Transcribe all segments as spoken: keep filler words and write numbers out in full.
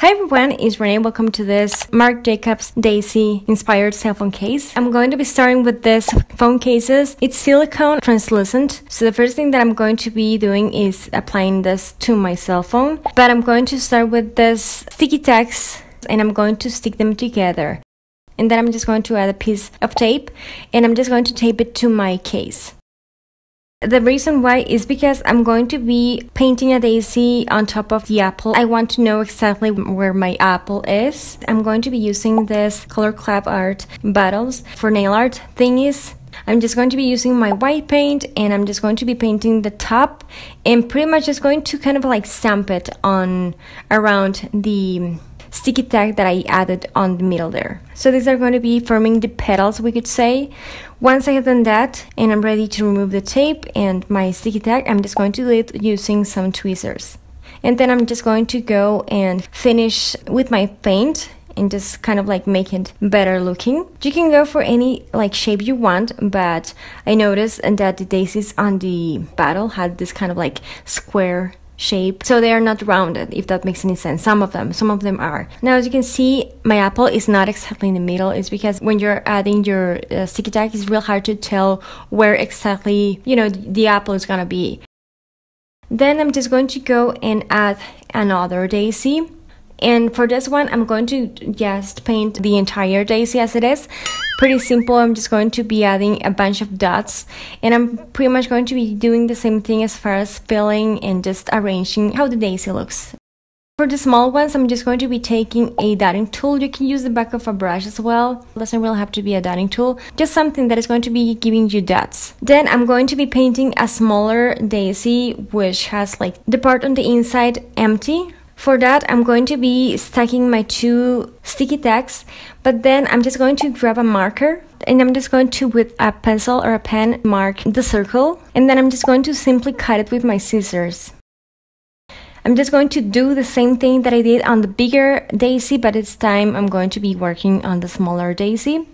Hi everyone, it's Renee. Welcome to this Marc Jacobs Daisy inspired cell phone case. I'm going to be starting with this phone cases. It's silicone translucent, so the first thing that I'm going to be doing is applying this to my cell phone. But I'm going to start with this sticky tags and I'm going to stick them together. And then I'm just going to add a piece of tape and I'm just going to tape it to my case. The reason why is because I'm going to be painting a daisy on top of the apple. I want to know exactly where my apple is. I'm going to be using this Color Club art bottles for nail art thingies. I'm just going to be using my white paint and I'm just going to be painting the top and pretty much just going to kind of like stamp it on around the sticky tag that I added on the middle there. So these are going to be forming the petals, we could say. Once I have done that and I'm ready to remove the tape and my sticky tag, I'm just going to do it using some tweezers. And then I'm just going to go and finish with my paint and just kind of like make it better looking. You can go for any like shape you want, but I noticed that the daisies on the bottle had this kind of like square shape, so they are not rounded, if that makes any sense. Some of them some of them are. Now, as you can see, my apple is not exactly in the middle. It's because when you're adding your uh, sticky tag, it's real hard to tell where exactly, you know, the apple is gonna be. Then I'm just going to go and add another daisy, and for this one I'm going to just paint the entire daisy as it is. Pretty simple. I'm just going to be adding a bunch of dots and I'm pretty much going to be doing the same thing as far as filling and just arranging how the daisy looks. For the small ones, I'm just going to be taking a dotting tool. You can use the back of a brush as well. It doesn't really have to be a dotting tool, just something that is going to be giving you dots. Then I'm going to be painting a smaller daisy which has like the part on the inside empty. For that, I'm going to be stacking my two sticky tags, but then I'm just going to grab a marker and I'm just going to, with a pencil or a pen, mark the circle, and then I'm just going to simply cut it with my scissors. I'm just going to do the same thing that I did on the bigger daisy, but this time I'm going to be working on the smaller daisy.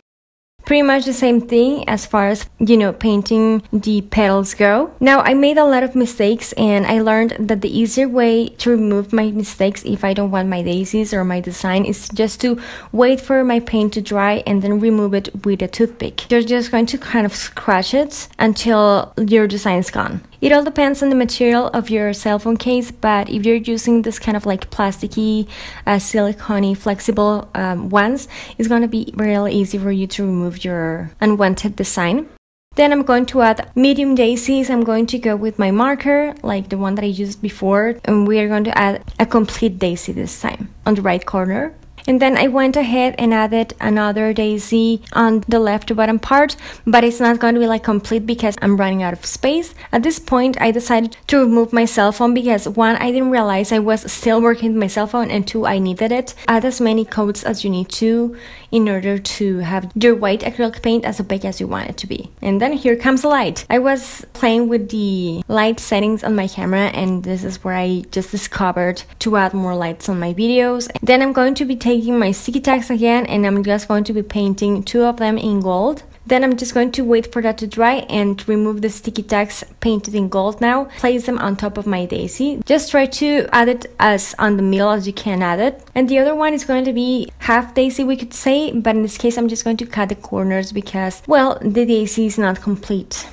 Pretty much the same thing as far as, you know, painting the petals go. Now, I made a lot of mistakes and I learned that the easier way to remove my mistakes if I don't want my daisies or my design is just to wait for my paint to dry and then remove it with a toothpick. You're just going to kind of scratch it until your design's gone. It all depends on the material of your cell phone case, but if you're using this kind of like plasticky, uh, silicone-y, flexible um, ones, it's going to be real easy for you to remove your unwanted design. Then I'm going to add medium daisies. I'm going to go with my marker, like the one that I used before, and we are going to add a complete daisy this time on the right corner. And then I went ahead and added another daisy on the left bottom part, but it's not going to be like complete because I'm running out of space. At this point, I decided to remove my cell phone because one, I didn't realize I was still working with my cell phone, and two, I needed it. Add as many coats as you need to in order to have your white acrylic paint as opaque as you want it to be. And then here comes the light. I was playing with the light settings on my camera, and this is where I just discovered to add more lights on my videos. Then I'm going to be taking Taking my sticky tags again and I'm just going to be painting two of them in gold. Then I'm just going to wait for that to dry and remove the sticky tags painted in gold. Now place them on top of my daisy. Just try to add it as on the middle as you can add it. And the other one is going to be half daisy, we could say, but in this case I'm just going to cut the corners because, well, the daisy is not complete.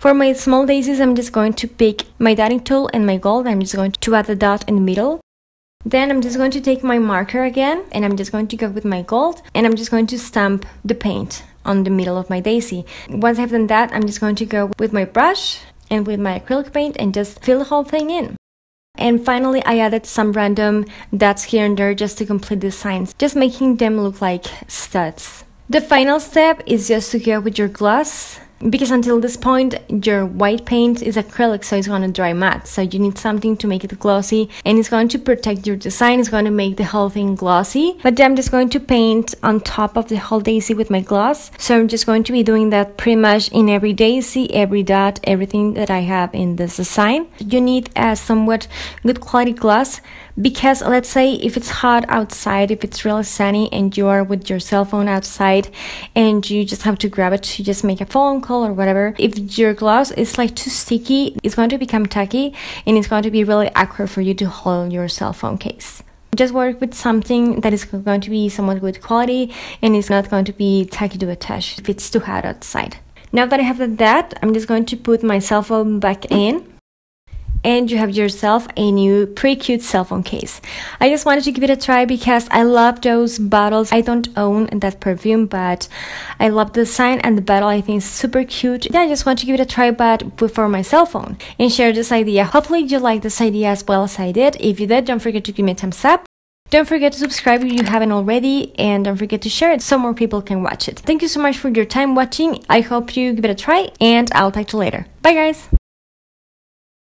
For my small daisies, I'm just going to pick my dotting tool and my gold. I'm just going to add a dot in the middle. Then I'm just going to take my marker again and I'm just going to go with my gold and I'm just going to stamp the paint on the middle of my daisy. Once I've done that, I'm just going to go with my brush and with my acrylic paint and just fill the whole thing in. And finally, I added some random dots here and there just to complete the signs, just making them look like studs. The final step is just to go with your gloss, because until this point your white paint is acrylic, so it's going to dry matte, so you need something to make it glossy and it's going to protect your design. It's going to make the whole thing glossy. But then I'm just going to paint on top of the whole daisy with my gloss, so I'm just going to be doing that pretty much in every daisy, every dot, everything that I have in this design. You need a somewhat good quality gloss because, let's say, if it's hot outside, if it's really sunny and you are with your cell phone outside and you just have to grab it to just make a phone call or whatever, if your gloss is like too sticky, it's going to become tacky and it's going to be really awkward for you to hold your cell phone case. Just work with something that is going to be somewhat good quality and is not going to be tacky to attach if it's too hot outside. Now that I have that, I'm just going to put my cell phone back in. And you have yourself a new pretty cute cell phone case. I just wanted to give it a try because I love those bottles. I don't own that perfume, but I love the design and the bottle. I think it's super cute. Yeah, I just want to give it a try, but for my cell phone, and share this idea. Hopefully you like this idea as well as I did. If you did, don't forget to give me a thumbs up. Don't forget to subscribe if you haven't already, and don't forget to share it so more people can watch it. Thank you so much for your time watching. I hope you give it a try, and I'll talk to you later. Bye guys!